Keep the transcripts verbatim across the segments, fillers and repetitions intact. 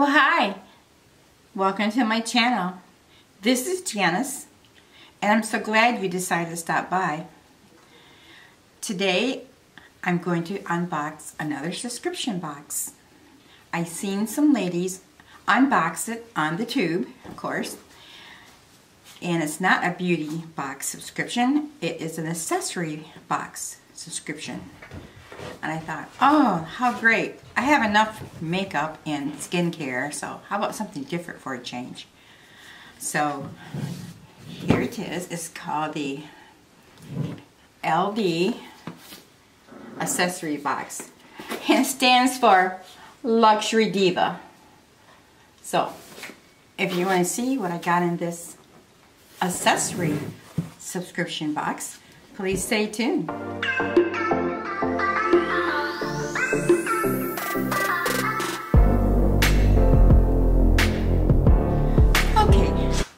Well, hi, welcome to my channel. This is Janice, and I'm so glad you decided to stop by. Today, I'm going to unbox another subscription box. I seen some ladies unbox it on the tube, of course, and it's not a beauty box subscription, it is an accessory box subscription. And I thought, oh, how great. I have enough makeup and skincare, so how about something different for a change? So here it is. It's called the L D accessory box. And it stands for Luxury Diva. So if you want to see what I got in this accessory subscription box, please stay tuned.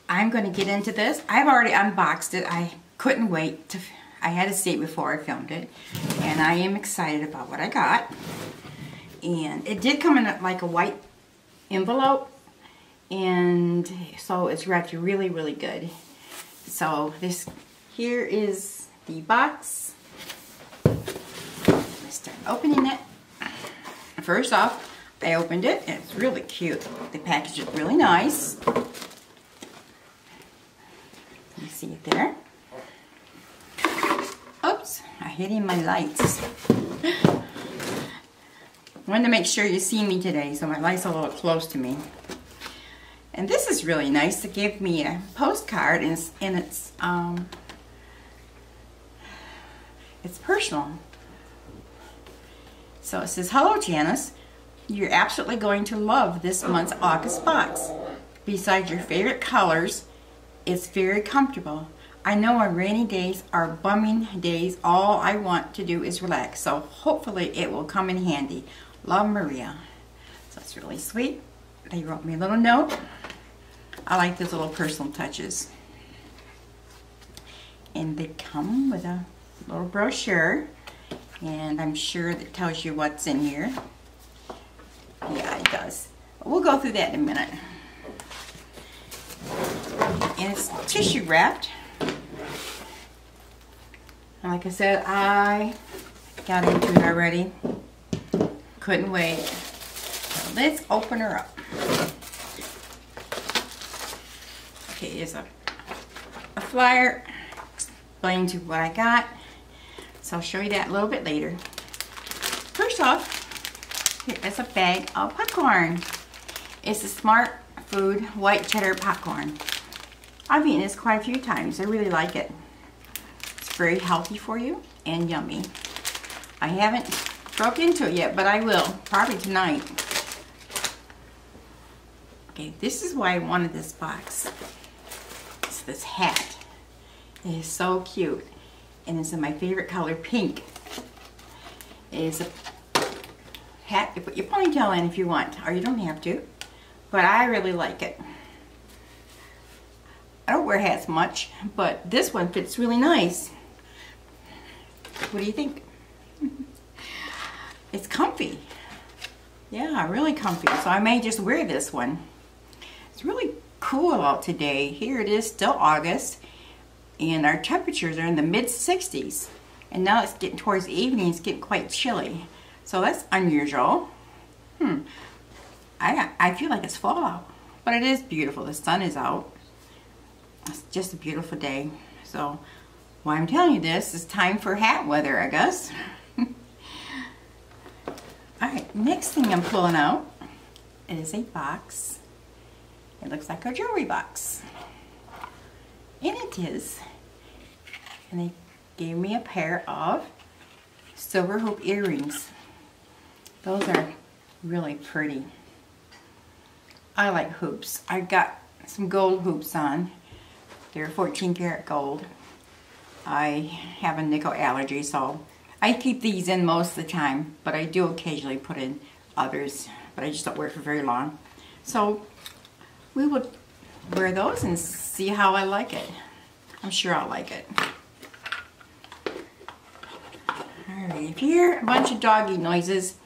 I'm going to get into this. I've already unboxed it. I couldn't wait to, I had to see it before I filmed it. And I am excited about what I got. And it did come in like a white envelope. And so it's wrapped really, really good. So this, here is the box. Let's start opening it. First off, I opened it and it's really cute. The package is really nice. You see it there. Oops, I'm hitting my lights. Wanted to make sure you see me today, so my light's a little close to me. And this is really nice. It gave me a postcard, and it's, and it's um, it's personal. So it says, "Hello, Janice. You're absolutely going to love this month's August box. Besides your favorite colors, it's very comfortable. I know on rainy days or bumming days, all I want to do is relax. So hopefully it will come in handy. Love, Maria." So it's really sweet. They wrote me a little note. I like those little personal touches. And they come with a little brochure. And I'm sure that tells you what's in here. Yeah, it does. We'll go through that in a minute. And it's tissue wrapped. Like I said, I got into it already. Couldn't wait. So let's open her up. Okay, here's a, a flyer explaining to what I got. So I'll show you that a little bit later. First off, here is a bag of popcorn. It's a Smart Food white cheddar popcorn. I've eaten this quite a few times. I really like it. It's very healthy for you and yummy. I haven't broke into it yet, but I will, probably tonight. Okay, this is why I wanted this box. It's this hat. It is so cute. And it's in my favorite color, pink. It is a hat. You put your ponytail in if you want, or you don't have to. But I really like it. I don't wear hats much, but this one fits really nice. What do you think? It's comfy. Yeah, really comfy. So I may just wear this one. It's really cool out today. Here it is, still August, and our temperatures are in the mid sixties. And now it's getting towards the evening, it's getting quite chilly. So that's unusual. Hmm. I, I feel like it's fall out, but it is beautiful. The sun is out. It's just a beautiful day. So, why I'm telling you this, it's time for hat weather, I guess. Alright, next thing I'm pulling out is a box. It looks like a jewelry box. And it is. And they gave me a pair of silver hoop earrings. Those are really pretty. I like hoops. I got some gold hoops on. They're fourteen karat gold. I have a nickel allergy, so I keep these in most of the time, but I do occasionally put in others, but I just don't wear it for very long. So we will wear those and see how I like it. I'm sure I'll like it. All right, if you hear a bunch of doggy noises,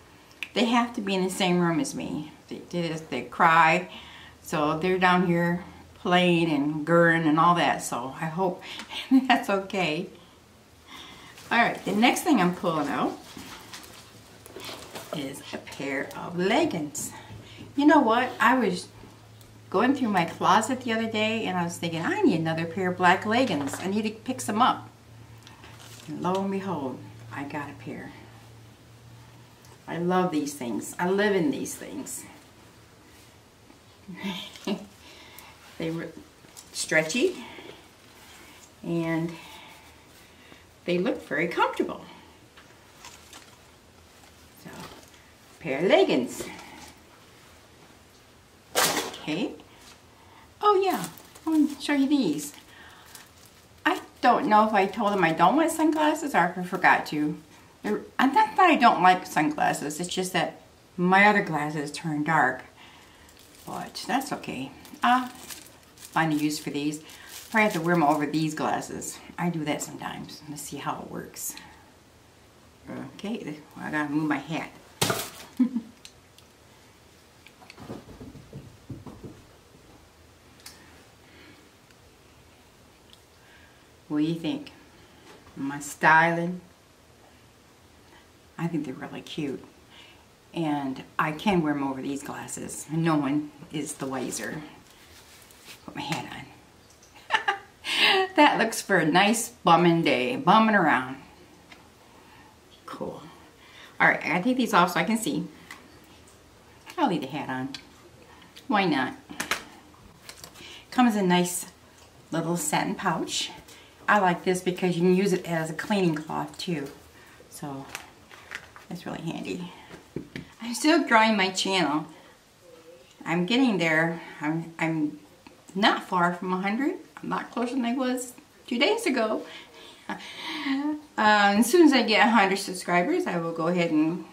they have to be in the same room as me they did is they cry. So they're down here playing and gurring and all that. So I hope that's okay. All right, the next thing I'm pulling out is a pair of leggings. You know what? I was going through my closet the other day and I was thinking, I need another pair of black leggings. I need to pick some up. And lo and behold, I got a pair. I love these things. I live in these things. They were stretchy and they look very comfortable. So, a pair of leggings. Okay. Oh yeah, I'm gonna show you these. I don't know if I told them I don't want sunglasses or if I forgot to. They're, I'm not that I don't like sunglasses, it's just that my other glasses turn dark. But that's okay. I'll find a use for these. Probably have to wear them over these glasses. I do that sometimes. Let's see how it works. Okay, well, I gotta move my hat. What do you think? My styling? I think they're really cute. And I can wear them over these glasses. No one is the wiser. Put my hat on. That looks for a nice bumming day. Bumming around. Cool. Alright, I gotta take these off so I can see. I'll leave the hat on. Why not? Comes in a nice little satin pouch. I like this because you can use it as a cleaning cloth too. So, that's really handy. I'm still growing my channel. I'm getting there. I'm, I'm not far from one hundred. I'm not closer than I was two days ago. Uh, as soon as I get one hundred subscribers, I will go ahead and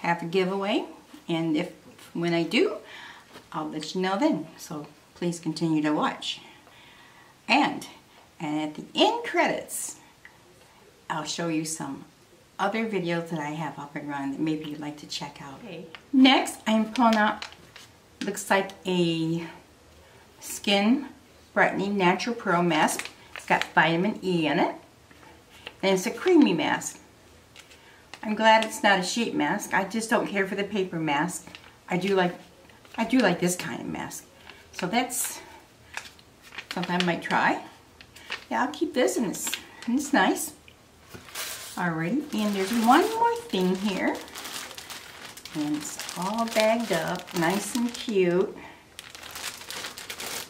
have a giveaway. And if when I do, I'll let you know then. So please continue to watch. And, and at the end credits, I'll show you some other videos that I have up and running that maybe you'd like to check out. Okay. Next, I'm pulling out, looks like a Skin Brightening Natural Pearl Mask. It's got vitamin E in it. And it's a creamy mask. I'm glad it's not a sheet mask. I just don't care for the paper mask. I do like, I do like this kind of mask. So that's something I might try. Yeah, I'll keep this and it's, and it's nice. Alrighty, and there's one more thing here, and it's all bagged up, nice and cute,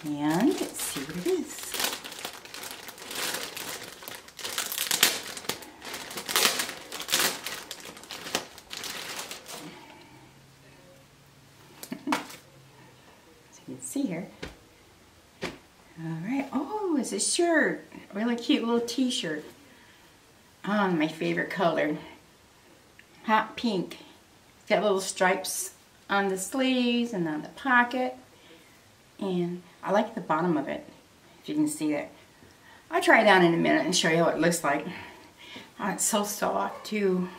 and let's see what it is. As you can see here, alright, oh, it's a shirt, really cute little t-shirt. Oh, my favorite color, hot pink. It's got little stripes on the sleeves and on the pocket. And I like the bottom of it, if you can see that. I'll try it on in a minute and show you what it looks like. Oh, it's so soft too.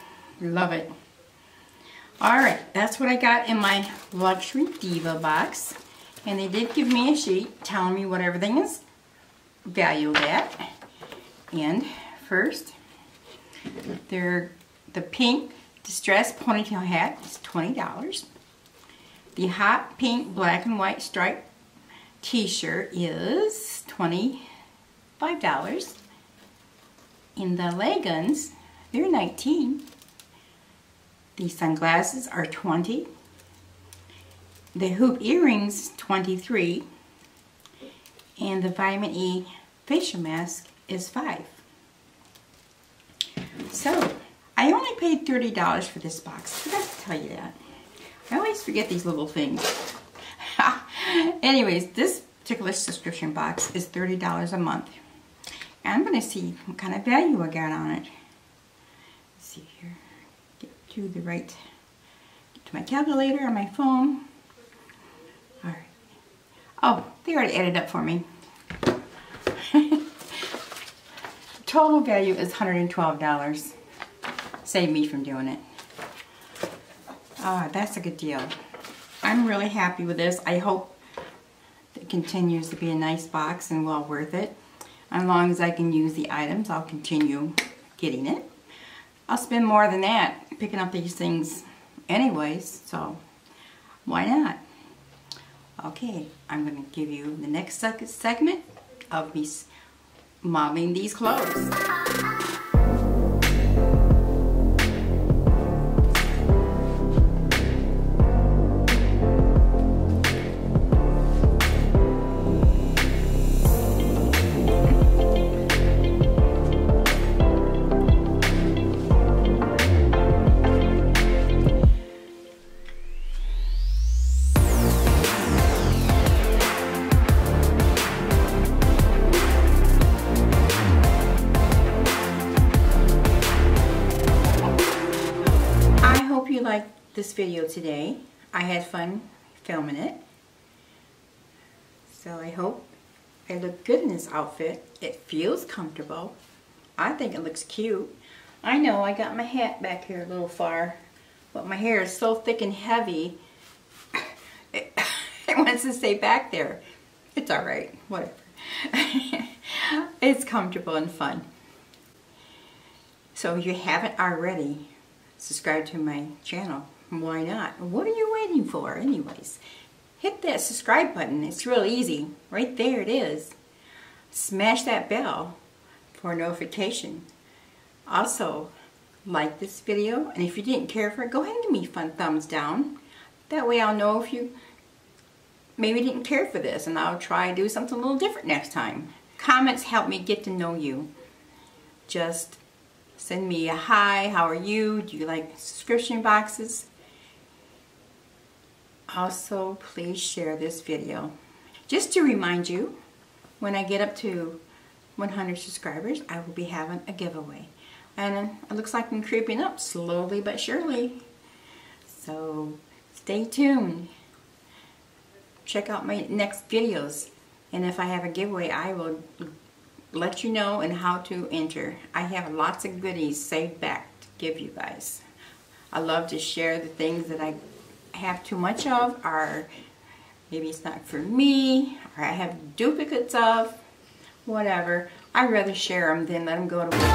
Love it. Alright, that's what I got in my Luxury Diva box. And they did give me a sheet telling me what everything is valued at. And first, They're, the pink distressed ponytail hat is twenty dollars. The hot pink black and white striped t-shirt is twenty-five dollars. And the leggings, they're nineteen dollars. The sunglasses are twenty dollars. The hoop earrings, twenty-three dollars. And the vitamin E facial mask is five dollars. So, I only paid thirty dollars for this box. I forgot to tell you that. I always forget these little things. Anyways, this particular subscription box is thirty dollars a month. And I'm going to see what kind of value I got on it. Let's see here. Get to the right, get to my calculator on my phone. Alright. Oh, they already added up for me. Total value is one hundred twelve dollars. Save me from doing it. Ah, oh, that's a good deal. I I'm really happy with this. I hope it continues to be a nice box and well worth it. As long as I can use the items, I'll continue getting it. I'll spend more than that picking up these things anyways, so why not? Okay, I'm going to give you the next segment of me modeling these clothes. This video today. I had fun filming it. So I hope I look good in this outfit. It feels comfortable. I think it looks cute. I know I got my hat back here a little far, but my hair is so thick and heavy it, it wants to stay back there. It's alright, whatever. It's comfortable and fun. So if you haven't already, subscribe to my channel. Why not? What are you waiting for anyways? Hit that subscribe button. It's real easy. Right there it is. Smash that bell for notification. Also, like this video, and if you didn't care for it, go ahead and give me fun thumbs down. That way I'll know if you maybe didn't care for this, and I'll try and do something a little different next time. Comments help me get to know you. Just send me a hi, how are you? Do you like subscription boxes? Also, please share this video. Just to remind you, when I get up to one hundred subscribers, I will be having a giveaway. And it looks like I'm creeping up slowly but surely. So stay tuned. Check out my next videos. And if I have a giveaway, I will let you know and how to enter. I have lots of goodies saved back to give you guys. I love to share the things that I have too much of, or maybe it's not for me, or I have duplicates of, whatever. I'd rather share them than let them go to waste.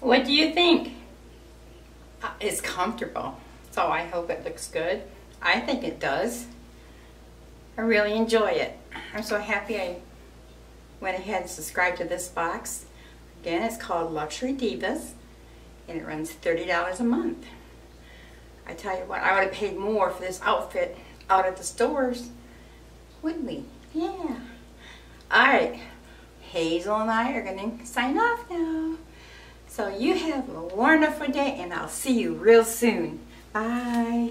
What do you think? It's comfortable, so I hope it looks good. I think it does. I really enjoy it. I'm so happy I went ahead and subscribed to this box. Again, it's called Luxury Divas, and it runs thirty dollars a month. I tell you what, I would have paid more for this outfit out at the stores, wouldn't we? Yeah. Alright, Hazel and I are going to sign off now. So you have a wonderful day, and I'll see you real soon. Bye.